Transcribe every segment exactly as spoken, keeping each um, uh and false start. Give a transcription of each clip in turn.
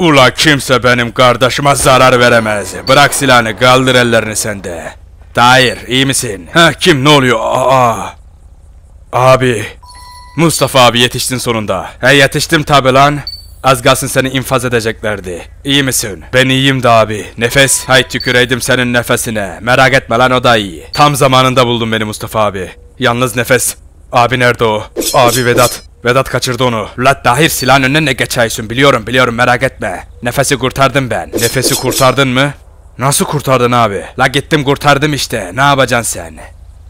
Ula kimse benim kardeşime zarar veremez. Bırak silahını, kaldır ellerini sende. Tahir, iyi misin? Heh, kim, ne oluyor? Aa, abi. Mustafa abi, yetiştin sonunda. He, yetiştim tabi lan. Az kalsın seni infaz edeceklerdi. İyi misin? Ben iyiyim de abi. Nefes, hay tüküreydim senin nefesine. Merak etme lan, o da iyi. Tam zamanında buldun beni Mustafa abi. Yalnız Nefes. Abi nerede o? Abi Vedat. Vedat kaçırdı onu. La Tahir, silahın önüne ne geçiyorsun? Biliyorum biliyorum, merak etme. Nefesi kurtardım ben. Nefesi kurtardın mı? Nasıl kurtardın abi? La gittim kurtardım işte. Ne yapacaksın sen?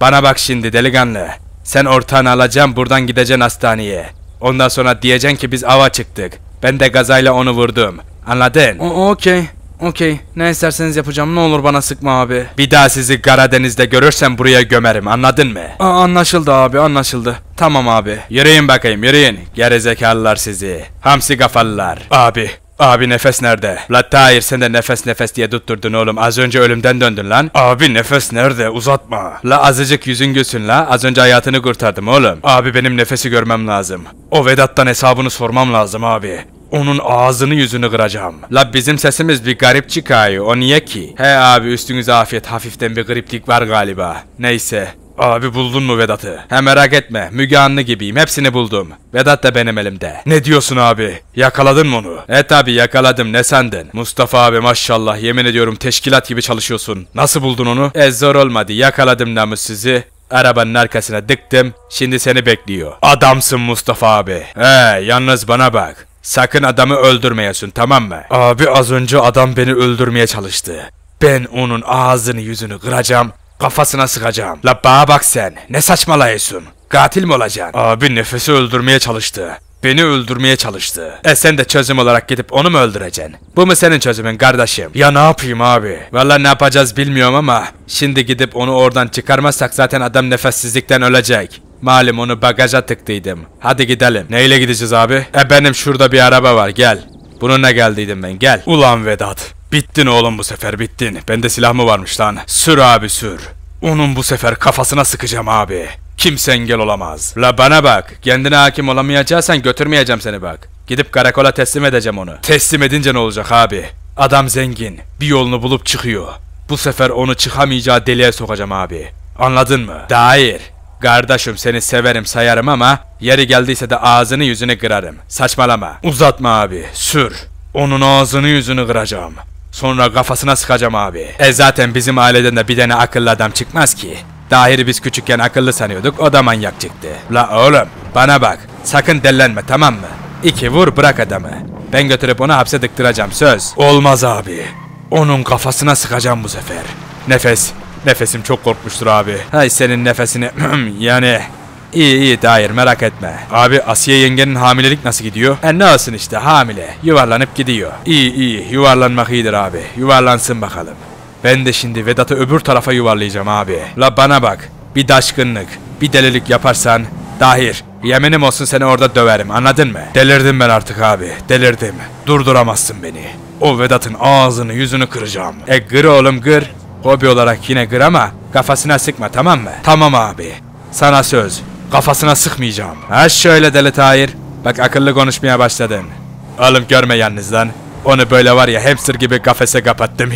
Bana bak şimdi delikanlı. Sen ortağını alacaksın, buradan gideceksin hastaneye. Ondan sonra diyeceksin ki biz ava çıktık. Ben de gazayla onu vurdum. Anladın? Okey. Okey. Ne isterseniz yapacağım. Ne olur bana sıkma abi. Bir daha sizi Karadeniz'de görürsem buraya gömerim. Anladın mı? Aa, anlaşıldı abi, anlaşıldı. Tamam abi. Yürüyün bakayım, yürüyün. Gerizekalılar sizi. Hamsi kafalılar. Abi. Abi Nefes nerede? La Tahir, sen de Nefes Nefes diye tutturdun oğlum. Az önce ölümden döndün lan. Abi Nefes nerede? Uzatma. La azıcık yüzün gülsün la. Az önce hayatını kurtardım oğlum. Abi benim Nefes'i görmem lazım. O Vedat'tan hesabını sormam lazım abi. Onun ağzını yüzünü kıracağım. La bizim sesimiz bir garip çıkıyor. O niye ki? He abi, üstünüze afiyet. Hafiften bir griplik var galiba. Neyse. Abi buldun mu Vedat'ı? He, merak etme. Müge Anlı gibiyim. Hepsini buldum. Vedat da benim elimde. Ne diyorsun abi? Yakaladın mı onu? E tabi yakaladım. Ne sandın? Mustafa abi maşallah. Yemin ediyorum teşkilat gibi çalışıyorsun. Nasıl buldun onu? E zor olmadı. Yakaladım namus sizi. Arabanın arkasına dıktım. Şimdi seni bekliyor. Adamsın Mustafa abi. He, yalnız bana bak. Sakın adamı öldürmeyesin, tamam mı? Abi az önce adam beni öldürmeye çalıştı. Ben onun ağzını yüzünü kıracağım. Kafasına sıkacağım. La bana bak sen. Ne saçmalıyorsun? Katil mi olacaksın? Abi Nefes'i öldürmeye çalıştı. Beni öldürmeye çalıştı. E sen de çözüm olarak gidip onu mu öldüreceksin? Bu mu senin çözümün kardeşim? Ya ne yapayım abi? Vallahi ne yapacağız bilmiyorum ama şimdi gidip onu oradan çıkarmazsak zaten adam nefessizlikten ölecek. Malum onu bagaja tıktıydım. Hadi gidelim. Neyle gideceğiz abi? E benim şurada bir araba var, gel. Bununla geldiydim ben, gel. Ulan Vedat. Bittin oğlum, bu sefer bittin. Bende silah mı varmış lan? Sür abi sür. Onun bu sefer kafasına sıkacağım abi. Kimse engel olamaz. La bana bak. Kendine hakim olamayacaksan götürmeyeceğim seni bak. Gidip karakola teslim edeceğim onu. Teslim edince ne olacak abi? Adam zengin. Bir yolunu bulup çıkıyor. Bu sefer onu çıkamayacağı deliğe sokacağım abi. Anladın mı? Tahir. Kardeşim seni severim sayarım ama yeri geldiyse de ağzını yüzünü kırarım. Saçmalama. Uzatma abi. Sür. Onun ağzını yüzünü kıracağım. Sonra kafasına sıkacağım abi. E zaten bizim aileden de bir tane akıllı adam çıkmaz ki. Tahir'i biz küçükken akıllı sanıyorduk, o da manyak çıktı. La oğlum bana bak, sakın dellenme tamam mı? İki vur bırak adamı. Ben götürüp onu hapse tıktıracağım, söz. Olmaz abi. Onun kafasına sıkacağım bu sefer. Nefes. Nefesim çok korkmuştur abi. Hay senin nefesini yani. İyi iyi Tahir, merak etme. Abi Asiye yengenin hamilelik nasıl gidiyor? E ne olsun işte, hamile. Yuvarlanıp gidiyor. İyi iyi, yuvarlanmak iyidir abi. Yuvarlansın bakalım. Ben de şimdi Vedat'ı öbür tarafa yuvarlayacağım abi. La bana bak. Bir daşkınlık, bir delilik yaparsan Tahir, yeminim olsun seni orada döverim, anladın mı? Delirdim ben artık abi, delirdim. Durduramazsın beni. O Vedat'ın ağzını yüzünü kıracağım. E kır oğlum kır. Hobi olarak yine kır ama kafasına sıkma, tamam mı? Tamam abi. Sana söz. Kafasına sıkmayacağım. Ha şöyle deli Tahir. Bak akıllı konuşmaya başladın. Oğlum görme yalnız lan. Onu böyle var ya hamster gibi kafese kapattım.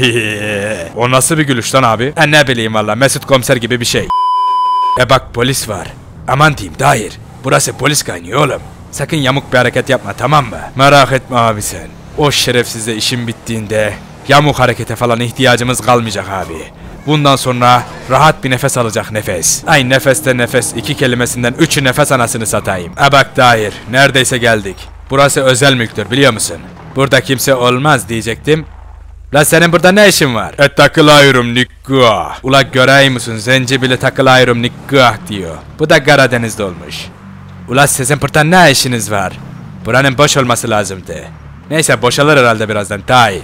O nasıl bir gülüş lan abi? E ne bileyim valla, Mesut Komiser gibi bir şey. E bak polis var. Aman diyeyim Tahir. Burası polis kaynıyor oğlum. Sakın yamuk bir hareket yapma, tamam mı? Merak etme abi sen. O şerefsizle işin bittiğinde yamuk harekete falan ihtiyacımız kalmayacak abi. Bundan sonra rahat bir nefes alacak Nefes. Ay nefeste nefes, iki kelimesinden üçü nefes anasını satayım. E bak Tahir, neredeyse geldik. Burası özel mülktür biliyor musun? Burada kimse olmaz diyecektim. La senin burada ne işin var? E takılayırım nikah. Ula göreyim misin, zencebile takılayırım nikah diyor. Bu da Karadeniz'de olmuş. Ula sizin burada ne işiniz var? Buranın boş olması lazımdı. Neyse boşalır herhalde birazdan Tahir.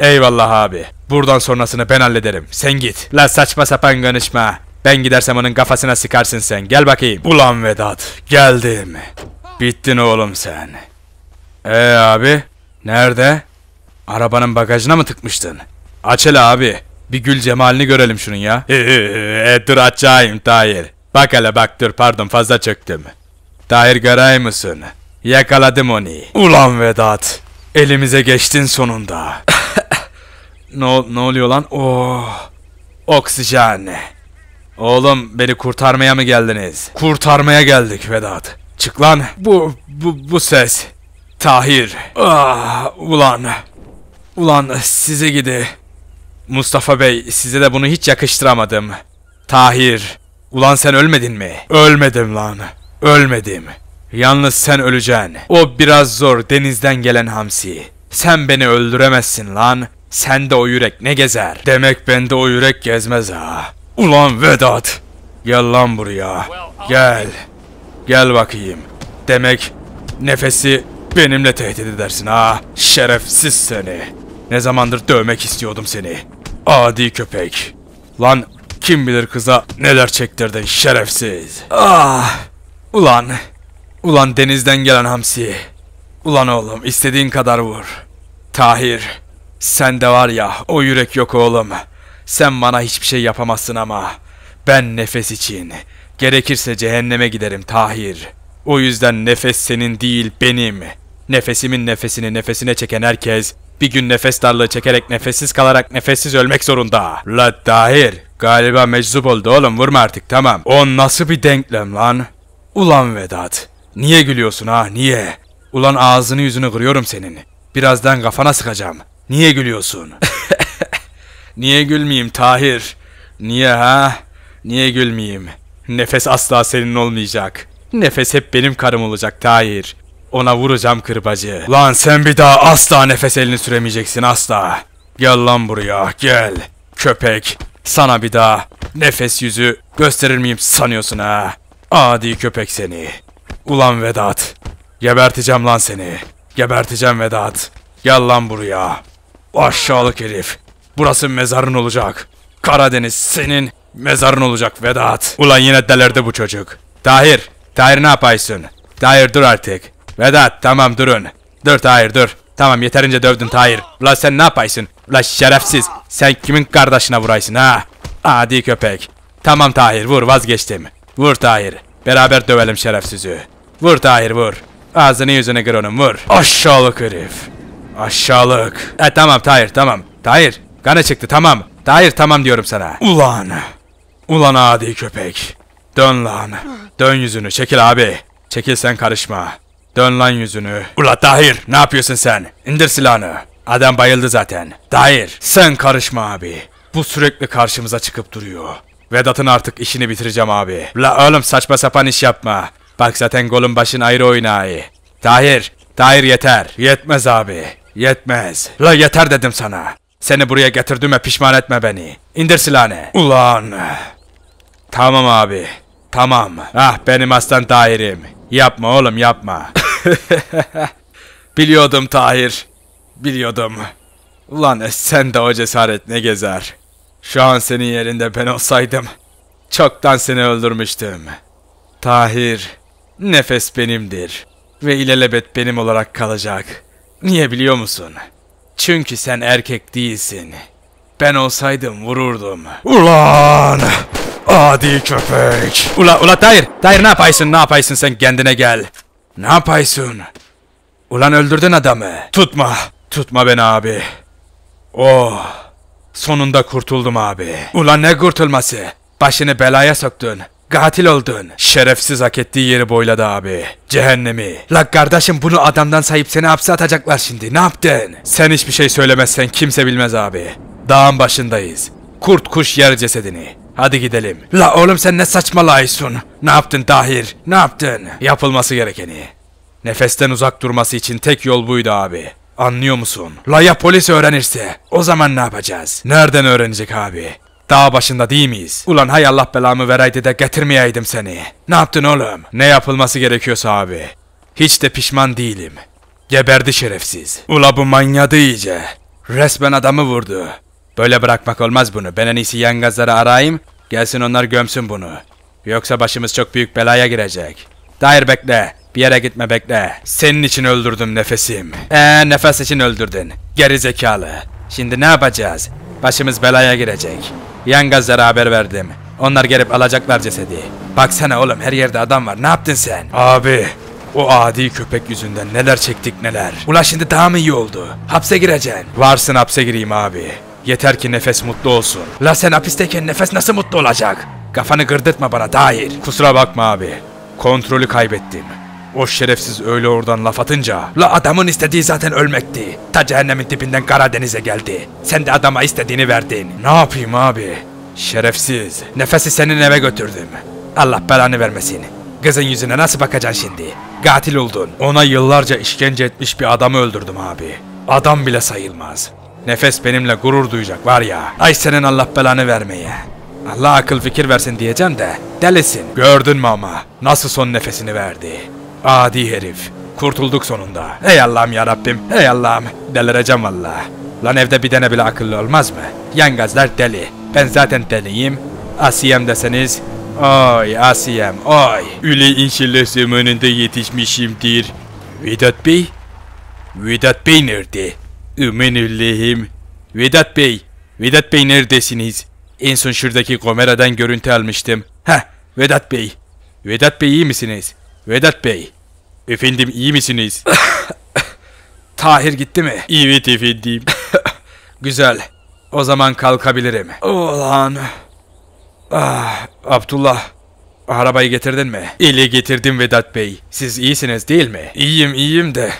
Eyvallah abi. Buradan sonrasını ben hallederim. Sen git. La saçma sapan konuşma. Ben gidersem onun kafasına sıkarsın sen. Gel bakayım. Ulan Vedat. Geldim. Bittin oğlum sen. Ee abi. Nerede? Arabanın bagajına mı tıkmıştın? Aç hele abi. Bir gül cemalini görelim şunun ya. Eee dur açayım Tahir. Bak hele bak, dur pardon fazla çöktüm. Tahir görey misin? Yakaladım onu. Ulan Vedat. Elimize geçtin sonunda. ne, ne oluyor lan? Oh, oksijen. Oğlum, beni kurtarmaya mı geldiniz? Kurtarmaya geldik Vedat. Çık lan. Bu, bu, bu ses. Tahir. Ah, ulan. Ulan size gidi. Mustafa Bey, size de bunu hiç yakıştıramadım. Tahir. Ulan sen ölmedin mi? Ölmedim lan. Ölmedim. Yalnız sen öleceksin. O biraz zor, denizden gelen hamsi. Sen beni öldüremezsin lan. Sen de o yürek ne gezer? Demek bende o yürek gezmez ha. Ulan Vedat. Gel lan buraya. Gel. Gel bakayım. Demek nefesi benimle tehdit edersin ha. Şerefsiz seni. Ne zamandır dövmek istiyordum seni. Adi köpek. Lan kim bilir kıza neler çektirdin şerefsiz. Ah. Ulan. Ulan denizden gelen hamsi. Ulan oğlum, istediğin kadar vur. Tahir. Sen de var ya, o yürek yok oğlum. Sen bana hiçbir şey yapamazsın ama. Ben nefes için. Gerekirse cehenneme giderim Tahir. O yüzden nefes senin değil, benim. Nefesimin nefesini nefesine çeken herkes bir gün nefes darlığı çekerek nefessiz kalarak nefessiz ölmek zorunda. La Tahir, galiba meczup oldu oğlum, vurma artık, tamam. O nasıl bir denklem lan? Ulan Vedat, niye gülüyorsun ha, niye? Ulan ağzını yüzünü kırıyorum senin. Birazdan kafana sıkacağım. Niye gülüyorsun? Niye gülmeyeyim Tahir? Niye ha? Niye gülmeyeyim? Nefes asla senin olmayacak. Nefes hep benim karım olacak Tahir. Ona vuracağım kırbacı. Lan sen bir daha asla nefes elini süremeyeceksin, asla. Gel lan buraya, gel. Köpek, sana bir daha nefes yüzü gösterir miyim sanıyorsun ha? Adi köpek seni. Ulan Vedat. Geberteceğim lan seni. Geberteceğim Vedat. Gel lan buraya. Aşağılık herif. Burası mezarın olacak. Karadeniz senin mezarın olacak Vedat. Ulan yine delirdi bu çocuk. Tahir. Tahir ne yapıyorsun? Tahir dur artık. Vedat tamam durun. Dur Tahir dur. Tamam yeterince dövdün Tahir. Ulan sen ne yapıyorsun? Ulan şerefsiz. Sen kimin kardeşine vuraysın ha? Adi köpek. Tamam Tahir vur, vazgeçtim. Vur Tahir. Beraber dövelim şerefsizi. Vur Tahir vur. Ağzını yüzünü kır onun, vur. Aşağılık herif. Aşağılık. E tamam Tahir tamam. Tahir kanı çıktı tamam. Tahir tamam diyorum sana. Ulan. Ulan adi köpek. Dön lan. Dön yüzünü. Çekil abi. Çekil sen karışma. Dön lan yüzünü. Ula Tahir ne yapıyorsun sen? İndir silahını. Adam bayıldı zaten. Tahir sen karışma abi. Bu sürekli karşımıza çıkıp duruyor. Vedat'ın artık işini bitireceğim abi. La oğlum saçma sapan iş yapma. Bak zaten golün başın ayrı oynayı. Tahir, Tahir yeter. Yetmez abi, yetmez. La yeter dedim sana. Seni buraya getirdiğime pişman etme beni. İndir silahını. Ulan. Tamam abi, tamam. Ah benim aslan Tahir'im. Yapma oğlum yapma. Biliyordum Tahir, biliyordum. Ulan sen de o cesaret ne gezer. Şu an senin yerinde ben olsaydım çoktan seni öldürmüştüm. Tahir, nefes benimdir ve ilelebet benim olarak kalacak. Niye biliyor musun? Çünkü sen erkek değilsin. Ben olsaydım vururdum. Ulan! Adi köpek! Ula, ula Tahir! Tahir ne yapıyorsun? Ne yapıyorsun sen? Kendine gel. Ne yapıyorsun? Ulan öldürdün adamı. Tutma! Tutma beni abi. Oh! Sonunda kurtuldum abi. Ulan ne kurtulması? Başını belaya soktun. Katil oldun. Şerefsiz hak ettiği yeri boyladı abi. Cehennemi. La kardeşim bunu adamdan sayıp seni hapse atacaklar şimdi. Ne yaptın? Sen hiçbir şey söylemezsen kimse bilmez abi. Dağın başındayız. Kurt kuş yer cesedini. Hadi gidelim. La oğlum sen ne saçmalıyorsun? Ne yaptın Tahir? Ne yaptın? Yapılması gerekeni. Nefesten uzak durması için tek yol buydu abi. Anlıyor musun? La ya polis öğrenirse? O zaman ne yapacağız? Nereden öğrenecek abi? Dağ başında değil miyiz? Ulan hay Allah belamı vereydi de getirmeyeydim seni. Ne yaptın oğlum? Ne yapılması gerekiyorsa abi. Hiç de pişman değilim. Geberdi şerefsiz. Ula bu manyadı iyice. Resmen adamı vurdu. Böyle bırakmak olmaz bunu. Ben en iyisi yan gazları arayayım. Gelsin onlar gömsün bunu. Yoksa başımız çok büyük belaya girecek. Tahir bekle. Bir yere gitme bekle. Senin için öldürdüm nefesim. Eee nefes için öldürdün. Geri zekalı. Şimdi ne yapacağız? Başımız belaya girecek. Yan gazlara haber verdim. Onlar gelip alacaklar cesedi. Baksana oğlum her yerde adam var. Ne yaptın sen? Abi O adi köpek yüzünden neler çektik neler. Ula şimdi daha mı iyi oldu? Hapse gireceksin. Varsın hapse gireyim abi. Yeter ki Nefes mutlu olsun. La sen hapisteyken Nefes nasıl mutlu olacak? Kafanı gırdırtma bana Tahir. Kusura bakma abi. Kontrolü kaybettim. O şerefsiz öyle oradan laf atınca. La adamın istediği zaten ölmekti. Ta cehennemin dibinden Karadeniz'e geldi. Sen de adama istediğini verdin. Ne yapayım abi? Şerefsiz. Nefes'i senin eve götürdüm. Allah belanı vermesin. Kızın yüzüne nasıl bakacaksın şimdi? Katil oldun. Ona yıllarca işkence etmiş bir adamı öldürdüm abi. Adam bile sayılmaz. Nefes benimle gurur duyacak var ya. Ay senin Allah belanı vermeye. Allah akıl fikir versin diyeceğim de. Delisin. Gördün mü ama? Nasıl son nefesini verdi? Adi herif. Kurtulduk sonunda. Ey Allah'ım yarabbim. Ey Allah'ım. Delireceğim valla. Lan evde bir tane bile akıllı olmaz mı? Yangazlar deli. Ben zaten deliyim. Asiyem deseniz... Oy Asiyem oy. Öyle inşallah zamanında yetişmişimdir. Vedat Bey? Vedat Bey nerede? Aman Allah'ım. Vedat Bey. Vedat Bey neredesiniz? En son şuradaki kameradan görüntü almıştım. Heh Vedat Bey. Vedat Bey iyi misiniz? Vedat Bey. Efendim iyi misiniz? Tahir gitti mi? Evet efendim. Güzel. O zaman kalkabilirim. Ulan. Ah, Abdullah. Arabayı getirdin mi? Ele getirdim Vedat Bey. Siz iyisiniz değil mi? İyiyim iyiyim de.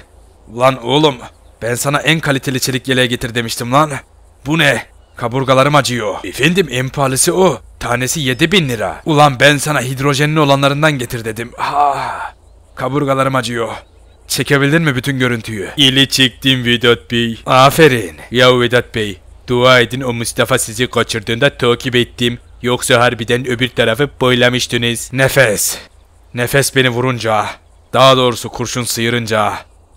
Lan oğlum. Ben sana en kaliteli çelik yeleği getir demiştim lan. Bu ne? Kaburgalarım acıyor. Efendim en pahalısı o. Tanesi yedi bin lira. Ulan ben sana hidrojenli olanlarından getir dedim. Ha, kaburgalarım acıyor. Çekebildin mi bütün görüntüyü? Ele çektim Vedat Bey. Aferin. Ya Vedat Bey. Dua edin o Mustafa sizi kaçırdığında takip ettim. Yoksa harbiden öbür tarafı boylamıştınız. Nefes. Nefes beni vurunca, daha doğrusu kurşun sıyırınca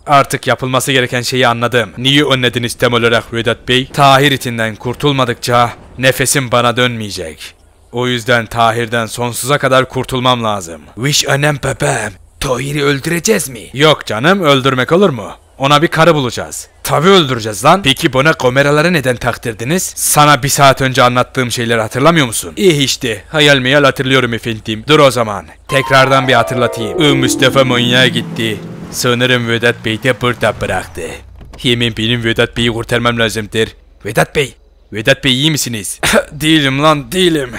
artık yapılması gereken şeyi anladım. Niye önlediniz tam olarak Vedat Bey? Tahir itinden kurtulmadıkça nefesim bana dönmeyecek. O yüzden Tahir'den sonsuza kadar kurtulmam lazım. Viş annem bebeğim. Tahir'i öldüreceğiz mi? Yok canım öldürmek olur mu? Ona bir karı bulacağız. Tabii öldüreceğiz lan. Peki bana kameraları neden taktirdiniz? Sana bir saat önce anlattığım şeyleri hatırlamıyor musun? İyi işte. Hayal meyal hatırlıyorum efendim. Dur o zaman. Tekrardan bir hatırlatayım. I Mustafa manyağa gitti. Sanırım Vedat Bey de burada bıraktı. Yemin benim Vedat Bey'i kurtarmam lazımdır. Vedat Bey. Vedat Bey iyi misiniz? Değilim lan değilim.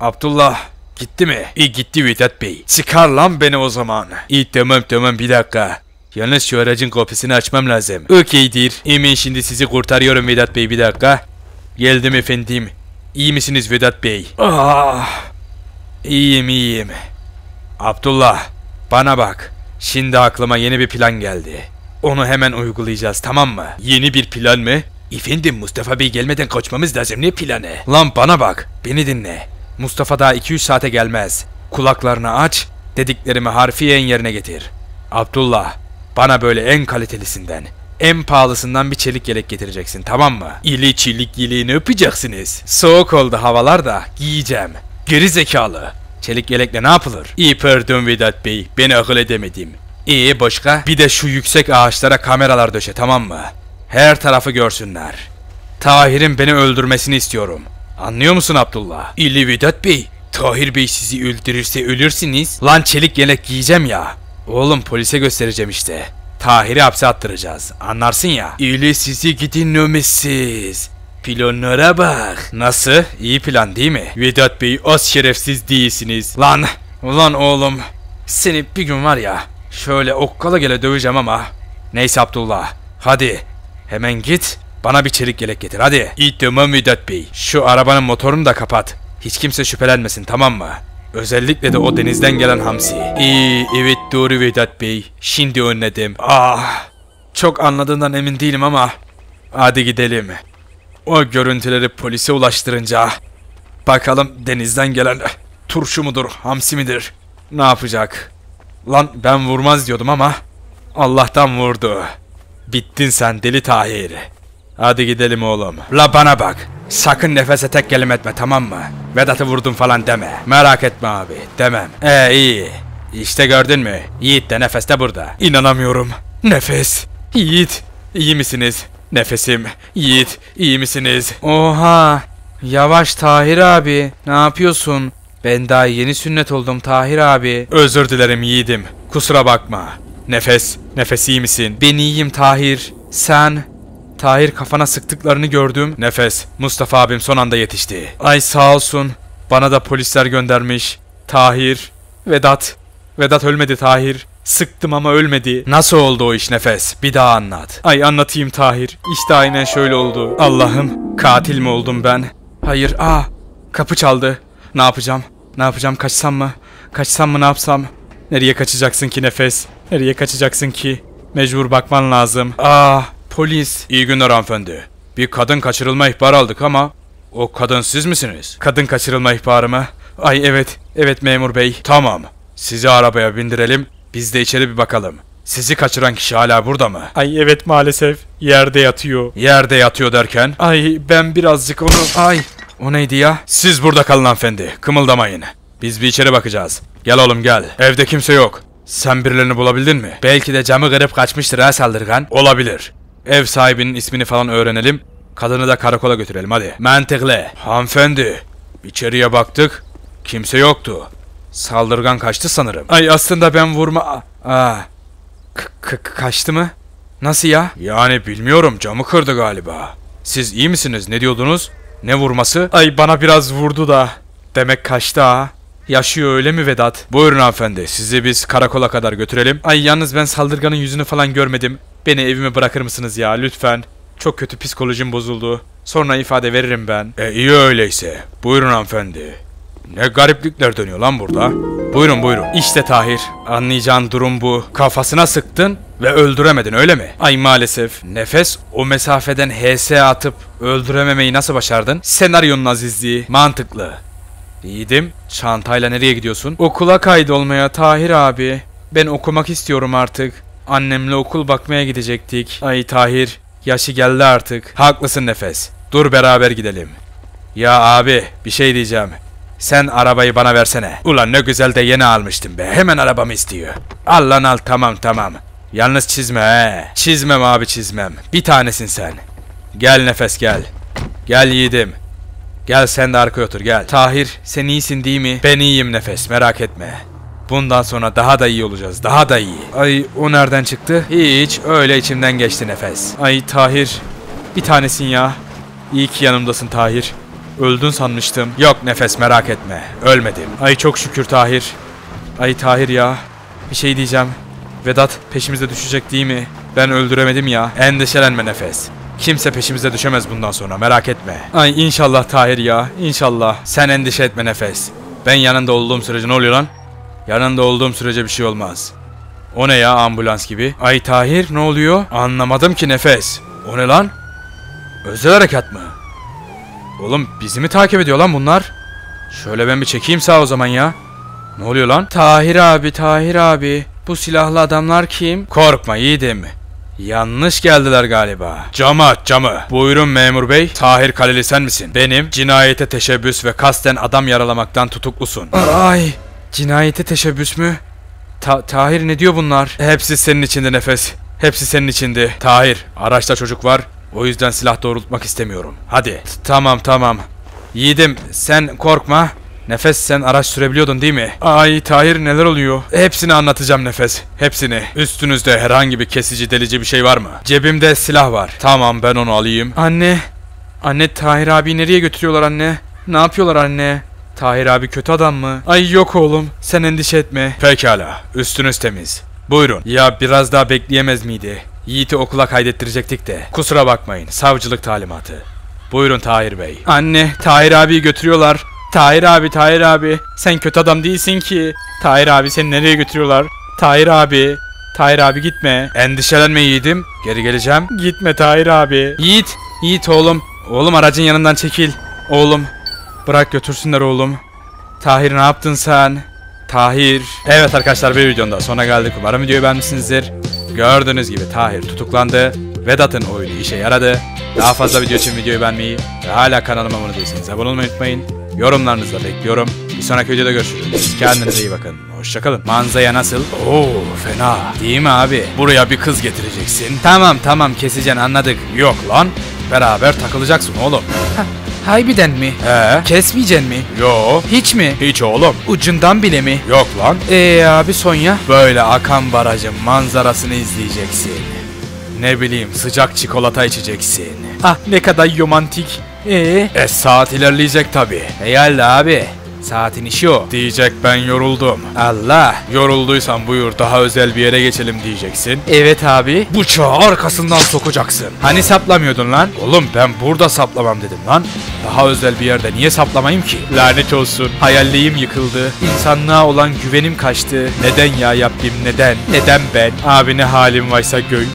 Abdullah gitti mi? İyi gitti Vedat Bey. Çıkar lan beni o zaman. İyi tamam tamam bir dakika. Yalnız şu aracın kapısını açmam lazım. Okeydir. Hemen şimdi sizi kurtarıyorum Vedat Bey bir dakika. Geldim efendim. İyi misiniz Vedat Bey? Ah, İyiyim iyiyim. Abdullah bana bak. Şimdi aklıma yeni bir plan geldi. Onu hemen uygulayacağız tamam mı? Yeni bir plan mı? Efendim Mustafa Bey gelmeden kaçmamız lazım. Ne planı? Lan bana bak. Beni dinle. Mustafa daha iki üç saate gelmez. Kulaklarını aç. Dediklerimi harfiyen yerine getir. Abdullah. Bana böyle en kalitelisinden, en pahalısından bir çelik yelek getireceksin tamam mı? İli çelik yeleğini öpeceksiniz. Soğuk oldu havalar da giyeceğim. Geri zekalı. Çelik yelekle ne yapılır? İyi pardon Vedat Bey, beni akıl edemedim. İyi başka? Bir de şu yüksek ağaçlara kameralar döşe tamam mı? Her tarafı görsünler. Tahir'in beni öldürmesini istiyorum. Anlıyor musun Abdullah? İli Vedat Bey, Tahir Bey sizi öldürürse ölürsünüz. Lan çelik yelek giyeceğim ya. Oğlum polise göstereceğim işte. Tahir'i hapse attıracağız. Anlarsın ya. İle sizi gidin nömesiz. Planlara bak. Nasıl? İyi plan değil mi? Vedat Bey az şerefsiz değilsiniz. Lan. Ulan oğlum. Seni bir gün var ya. Şöyle okkala gele döveceğim ama. Neyse Abdullah. Hadi. Hemen git. Bana bir çelik yelek getir hadi. İyi tamam Vedat Bey. Şu arabanın motorunu da kapat. Hiç kimse şüphelenmesin tamam mı? Özellikle de o denizden gelen hamsi. İyi evet doğru Vedat Bey. Şimdi önledim. Ah, çok anladığından emin değilim ama. Hadi gidelim. O görüntüleri polise ulaştırınca. Bakalım denizden gelen turşu mudur hamsi midir? Ne yapacak? Lan ben vurmaz diyordum ama. Allah'tan vurdu. Bittin sen deli Tahir. Hadi gidelim oğlum. La bana bak. Sakın Nefes'e tek kelime etme tamam mı? Vedat'ı vurdum falan deme. Merak etme abi demem. Ee iyi. İşte gördün mü? Yiğit de Nefes de burada. İnanamıyorum. Nefes. Yiğit. İyi misiniz? Nefesim. Yiğit. İyi misiniz? Oha. Yavaş Tahir abi. Ne yapıyorsun? Ben daha yeni sünnet oldum Tahir abi. Özür dilerim yiğidim. Kusura bakma. Nefes, nefes iyi misin? Ben iyiyim Tahir. Sen... Tahir kafana sıktıklarını gördüm. Nefes, Mustafa abim son anda yetişti. Ay sağ olsun. Bana da polisler göndermiş. Tahir, Vedat. Vedat ölmedi Tahir. Sıktım ama ölmedi. Nasıl oldu o iş Nefes? Bir daha anlat. Ay anlatayım Tahir. İşte aynen şöyle oldu. Allah'ım, katil mi oldum ben? Hayır, aa. Kapı çaldı. Ne yapacağım? Ne yapacağım? Kaçsam mı? Kaçsam mı ne yapsam? Nereye kaçacaksın ki Nefes? Nereye kaçacaksın ki? Mecbur bakman lazım. Aa, polis. İyi günler hanımefendi. Bir kadın kaçırılma ihbarı aldık ama o kadın siz misiniz? Kadın kaçırılma ihbarı mı? Ay evet. Evet memur bey. Tamam. Sizi arabaya bindirelim. Biz de içeri bir bakalım. Sizi kaçıran kişi hala burada mı? Ay evet maalesef. Yerde yatıyor. Yerde yatıyor derken? Ay ben birazcık onu... Ay o neydi ya? Siz burada kalın hanımefendi. Kımıldamayın. Biz bir içeri bakacağız. Gel oğlum gel. Evde kimse yok. Sen birilerini bulabildin mi? Belki de camı kırıp kaçmıştır ha saldırgan. Olabilir. Ev sahibinin ismini falan öğrenelim. Kadını da karakola götürelim hadi. Mantıklı. Hanımefendi. İçeriye baktık. Kimse yoktu. Saldırgan kaçtı sanırım. Ay aslında ben vurma... Aa. Kaçtı mı? Nasıl ya? Yani bilmiyorum, camı kırdı galiba. Siz iyi misiniz? Ne diyordunuz? Ne vurması? Ay bana biraz vurdu da. Demek kaçtı ha. Yaşıyor öyle mi Vedat? Buyurun hanımefendi, sizi biz karakola kadar götürelim. Ay yalnız ben saldırganın yüzünü falan görmedim. Beni evime bırakır mısınız ya lütfen? Çok kötü psikolojim bozuldu. Sonra ifade veririm ben. E iyi öyleyse. Buyurun hanımefendi. Ne gariplikler dönüyor lan burada. Buyurun buyurun. İşte Tahir. Anlayacağın durum bu. Kafasına sıktın ve öldüremedin öyle mi? Ay maalesef. Nefes o mesafeden H S atıp öldürememeyi nasıl başardın? Senaryonun azizliği. Mantıklı. Yiğidim, çantayla nereye gidiyorsun? Okula kaydolmaya Tahir abi. Ben okumak istiyorum artık. Annemle okul bakmaya gidecektik. Ay Tahir, yaşı geldi artık. Haklısın Nefes. Dur beraber gidelim. Ya abi, bir şey diyeceğim. Sen arabayı bana versene. Ulan ne güzel de yeni almıştım be. Hemen arabamı istiyor. Al lan al, tamam tamam. Yalnız çizme he. Çizmem abi çizmem. Bir tanesin sen. Gel Nefes gel. Gel Yiğidim. Gel sen de arkaya otur gel. Tahir sen iyisin değil mi? Ben iyiyim Nefes, merak etme. Bundan sonra daha da iyi olacağız, daha da iyi. Ay o nereden çıktı? Hiç, öyle içimden geçti Nefes. Ay Tahir bir tanesin ya. İyi ki yanımdasın Tahir. Öldün sanmıştım. Yok Nefes, merak etme, ölmedim. Ay çok şükür Tahir. Ay Tahir ya, bir şey diyeceğim. Vedat peşimize düşecek değil mi? Ben öldüremedim ya. Endişelenme Nefes. Kimse peşimize düşemez bundan sonra, merak etme. Ay inşallah Tahir ya, inşallah. Sen endişe etme Nefes. Ben yanında olduğum sürece ne oluyor lan? Yanında olduğum sürece bir şey olmaz. O ne ya, ambulans gibi? Ay Tahir ne oluyor? Anlamadım ki Nefes. O ne lan? Özel harekat mı? Oğlum bizi mi takip ediyor lan bunlar? Şöyle ben bir çekeyim sağ o zaman ya. Ne oluyor lan? Tahir abi, Tahir abi. Bu silahlı adamlar kim? Korkma yiğidim. Yanlış geldiler galiba. Camı aç camı. Buyurun memur bey. Tahir Kaleli sen misin? Benim. Cinayete teşebbüs ve kasten adam yaralamaktan tutuklusun. Ay cinayete teşebbüs mü? Ta Tahir ne diyor bunlar? Hepsi senin içindi Nefes. Hepsi senin içindi. Tahir araçta çocuk var. O yüzden silah doğrultmak istemiyorum. Hadi. T tamam tamam. Yiğidim sen korkma. Nefes sen araç sürebiliyordun değil mi? Ay Tahir neler oluyor? Hepsini anlatacağım Nefes. Hepsini. Üstünüzde herhangi bir kesici delici bir şey var mı? Cebimde silah var. Tamam ben onu alayım. Anne. Anne Tahir abi nereye götürüyorlar anne? Ne yapıyorlar anne? Tahir abi kötü adam mı? Ay yok oğlum. Sen endişe etme. Pekala. Üstünüz temiz. Buyurun. Ya biraz daha bekleyemez miydi? Yiğit'i okula kaydettirecektik de. Kusura bakmayın. Savcılık talimatı. Buyurun Tahir bey. Anne Tahir abiyi götürüyorlar. Tahir abi, Tahir abi. Sen kötü adam değilsin ki. Tahir abi seni nereye götürüyorlar? Tahir abi. Tahir abi gitme. Endişelenme yiğidim. Geri geleceğim. Gitme Tahir abi. Yiğit. Yiğit oğlum. Oğlum aracın yanından çekil. Oğlum. Bırak götürsünler oğlum. Tahir ne yaptın sen? Tahir. Evet arkadaşlar bir videonun da sonuna geldik. Umarım videoyu beğenmişsinizdir. Gördüğünüz gibi Tahir tutuklandı. Vedat'ın oyunu işe yaradı. Daha fazla video için videoyu beğenmeyi ve hala kanalıma abone değilseniz abone olmayı unutmayın. Yorumlarınızı da bekliyorum. Bir sonraki videoda görüşürüz. Kendinize iyi bakın. Hoşçakalın. Manzaya nasıl? Oo fena. Değil mi abi? Buraya bir kız getireceksin. Tamam tamam keseceksin anladık. Yok lan. Beraber takılacaksın oğlum. Haybiden mi? He. Kesmeyeceksin mi? Yo. Hiç mi? Hiç oğlum. Ucundan bile mi? Yok lan. Eee abi Sonya? Böyle akan barajın manzarasını izleyeceksin. Ne bileyim, sıcak çikolata içeceksin. Ah ne kadar romantik. Eee? E saat ilerleyecek tabi. Eyvallah abi. Saatin işi o. Diyecek ben yoruldum. Allah. Yorulduysan buyur daha özel bir yere geçelim diyeceksin. Evet abi. Bıçağı arkasından sokacaksın. Hani saplamıyordun lan? Oğlum ben burada saplamam dedim lan. Daha özel bir yerde niye saplamayayım ki? Lanet olsun. Hayalliğim yıkıldı. İnsanlığa olan güvenim kaçtı. Neden ya Rabbim neden? Neden ben? Abi ne halim varsa göğ...